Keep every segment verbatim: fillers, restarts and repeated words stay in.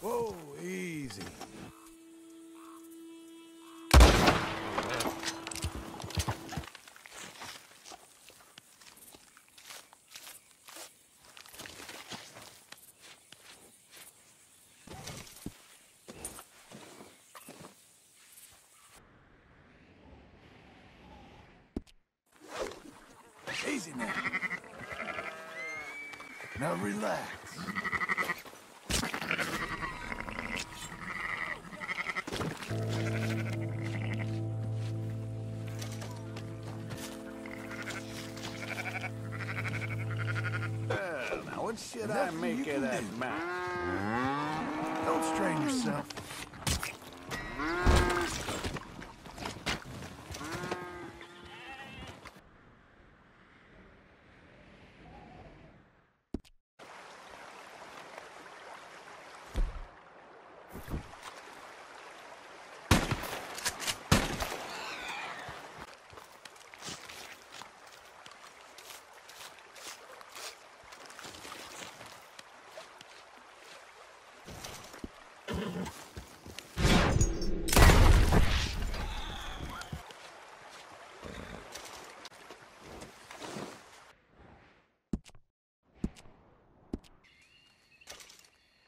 Whoa, easy. Easy now. Now relax. Should I make it that map? Don't strain yourself.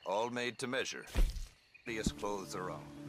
All made to measure. These clothes are on.